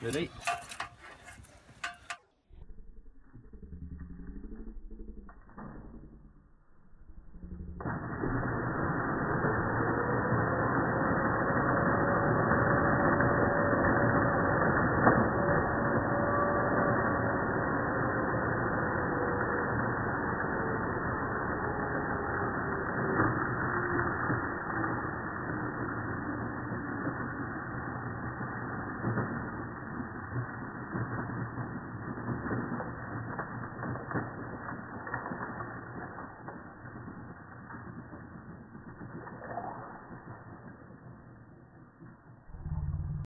Ready?